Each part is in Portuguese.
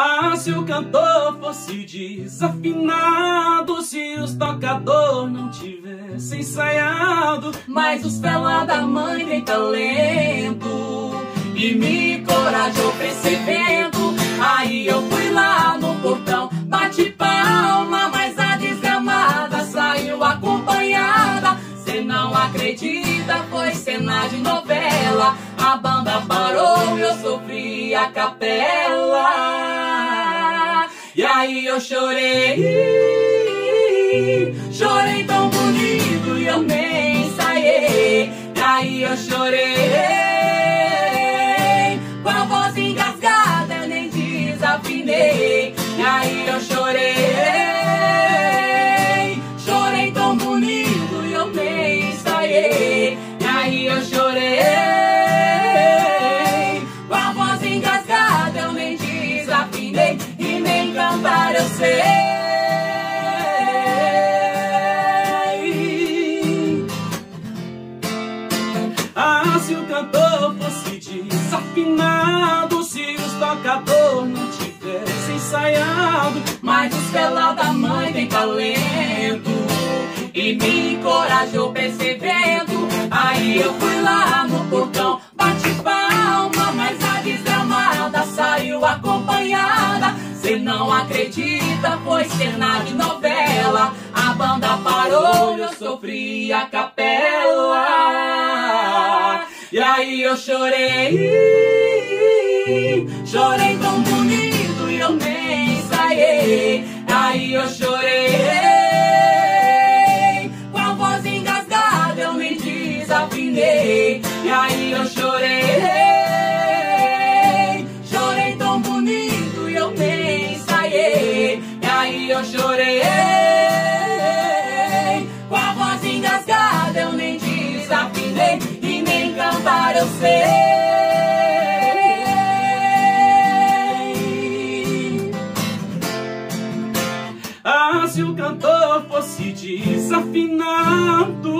Ah, se o cantor fosse desafinado, se os tocador não tivessem ensaiado, mas os pela da mãe tem talento e me encorajou percebendo. Aí eu fui lá no portão, bati palma, mas a desgramada saiu acompanhada. Cê não acredita, foi cena de novela. A banda parou, eu sofri a capela. E aí eu chorei, chorei tão bonito e eu nem ensaiei. E aí eu chorei, com a voz engasgada eu nem desafinei. E aí eu chorei, chorei tão bonito e eu nem ensaiei. E aí eu chorei, eu sei. Ah, se o cantor fosse desafinado, se os tocador não tivessem ensaiado, mas os pela da mãe tem talento e me encorajou percebendo. Aí eu fui lá no portão, bati palma, mas a desgramada saiu acompanhada. Cê não acredita, foi cena de novela. A banda parou, eu sofri a capela. E aí eu chorei, chorei tão bonito e eu nem ensaiei. Aí eu chorei, com a voz engasgada eu me desafinei. E aí eu chorei, eu chorei, com a voz engasgada eu nem desafinei e nem cantar eu sei. Ah, se o cantor fosse desafinado,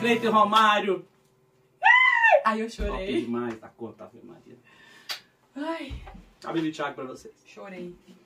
Clayton e Romário. Ai, eu chorei. Top demais, tá conta, Camila e Thiago pra vocês. Chorei.